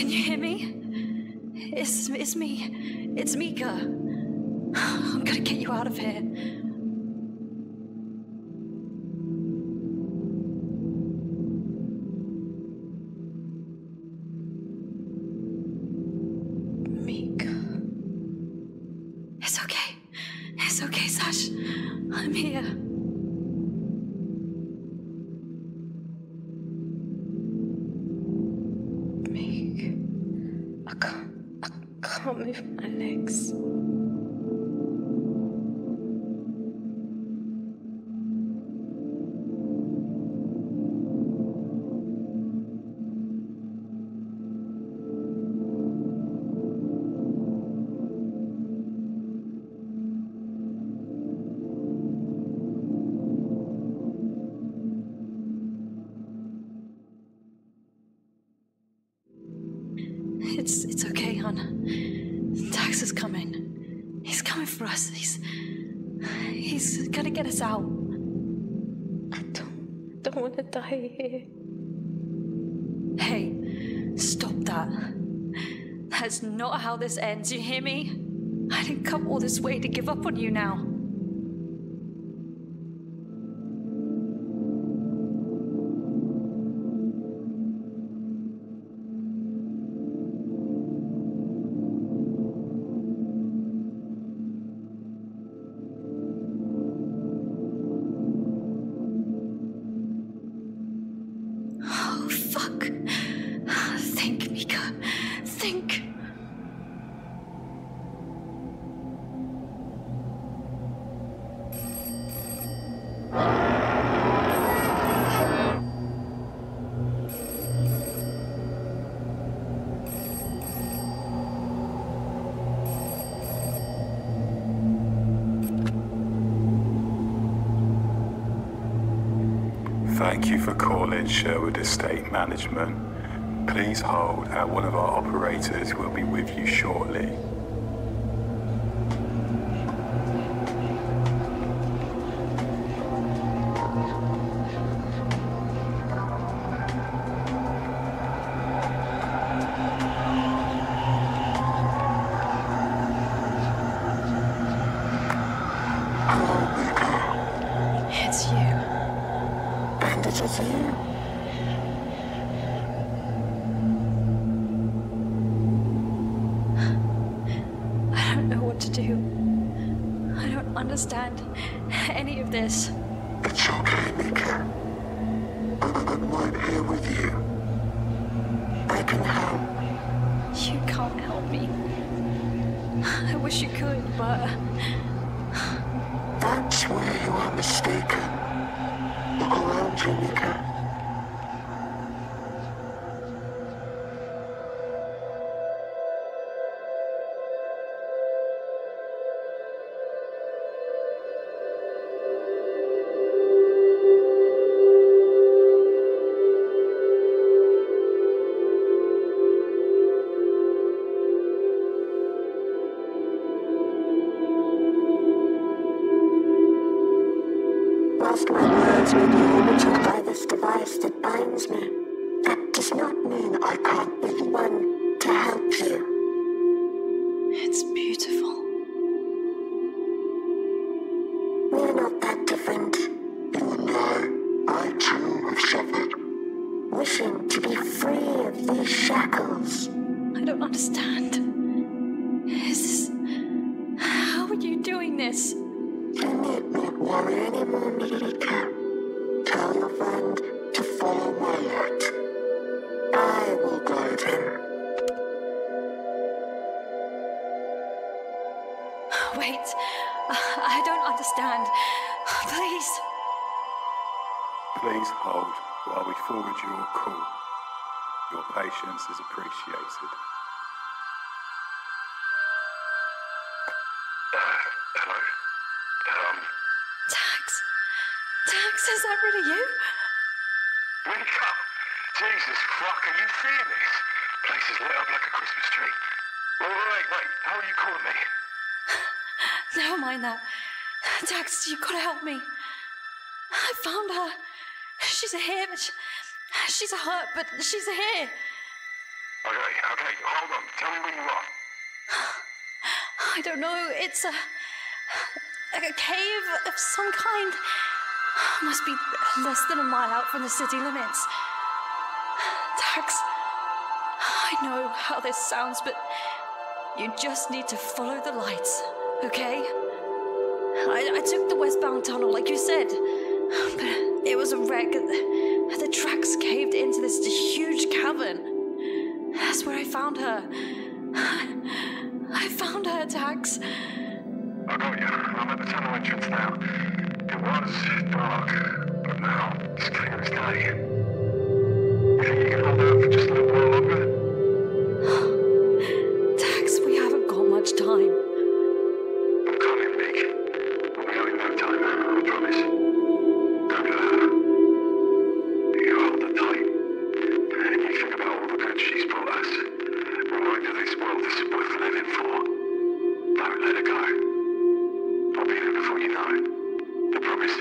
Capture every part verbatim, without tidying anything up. Can you hear me? It's, it's me. It's Mika. I'm gonna get you out of here. Mika. It's okay. It's okay, Sash. I'm here. Move my legs. It's it's okay, hon. Dax is coming. He's coming for us. He's... He's gonna get us out. I don't... don't want to die here. Hey, stop that. That's not how this ends, you hear me? I didn't come all this way to give up on you now. Think. Thank you for calling Sherwood Estate Management. Please hold, and one of our operators will be with you shortly. It's you. Bandage, it's you. I don't understand any of this. It's okay, Mika. I'm right here with you. I can help. You can't help me. I wish you could, but... That's where you are mistaken. Look around you, Mika. Whilst my words may be limited by this device that binds me, that does not mean I can't be the one to help you. It's beautiful. We're not that different. You and I, I too have suffered. Wishing to be free of these shackles. I don't understand. Is this... How are you doing this? You need not worry anymore, Mika. Tell your friend to follow my light. I will guide him. Wait, I don't understand. Please. Please hold while we forward your call. Your patience is appreciated. Is that really you? Mika! Jesus fuck, are you seeing this? Place is lit up like a Christmas tree. All right, wait, how are you calling me? Never mind that. Dax, you've got to help me. I found her. She's here, but she, she's hurt, but she's here. Okay, okay, hold on. Tell me where you are. I don't know. It's a, a cave of some kind. It must be less than a mile out from the city limits. Dax, I know how this sounds, but you just need to follow the lights, okay? I, I took the westbound tunnel, like you said, but it was a wreck. The, the tracks caved into this huge cavern. That's where I found her. I found her, Dax. I got you. I'm at the tunnel entrance now. It was dark, but now it's clear as day. You think you can hold out for just a little while longer? Dax, we haven't got much time. I'm coming, Mika. We'll be going in no time, I promise. Don't let her. You hold her tight, and you think about all the good she's brought us. Remind her this world is worth living for. Don't let her go. I'll be there before you know it. I promise.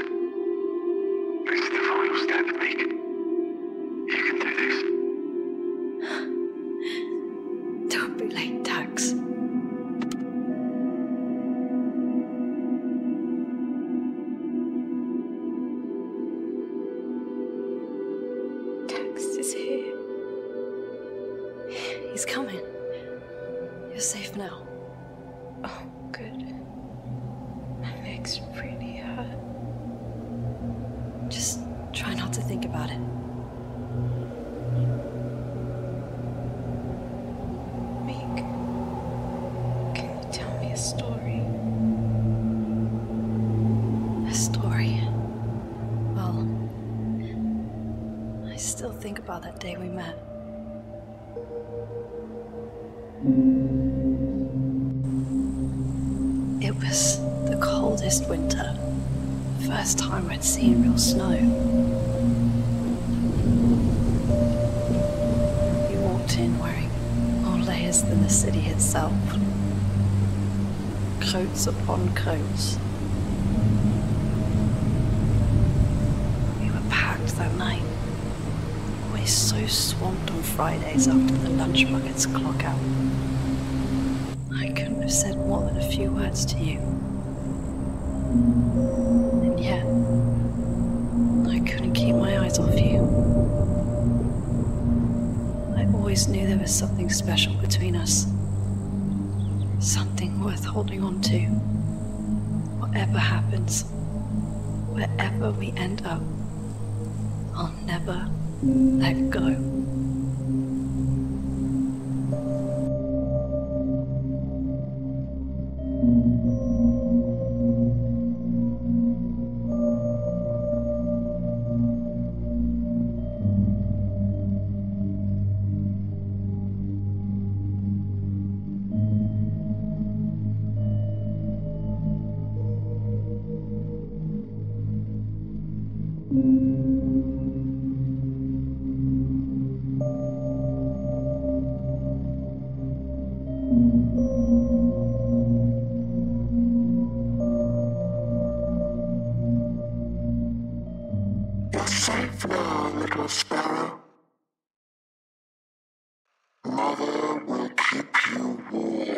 This is the final step, Mika. You can do this. Don't be late, Dax. Dax is here. He's coming. You're safe now. Oh, good. My legs really hurt. Just try not to think about it. Mika, can you tell me a story? A story? Well, I still think about that day we met. It was the coldest winter. First time I'd seen real snow. He walked in wearing more layers than the city itself. Coats upon coats. We were packed that night. Always so swamped on Fridays after the lunch bucket's clock out. I couldn't have said more than a few words to you. And yet, I couldn't keep my eyes off you. I always knew there was something special between us. Something worth holding on to. Whatever happens, wherever we end up, I'll never let go. You're safe now, little sparrow. Mother will keep you warm.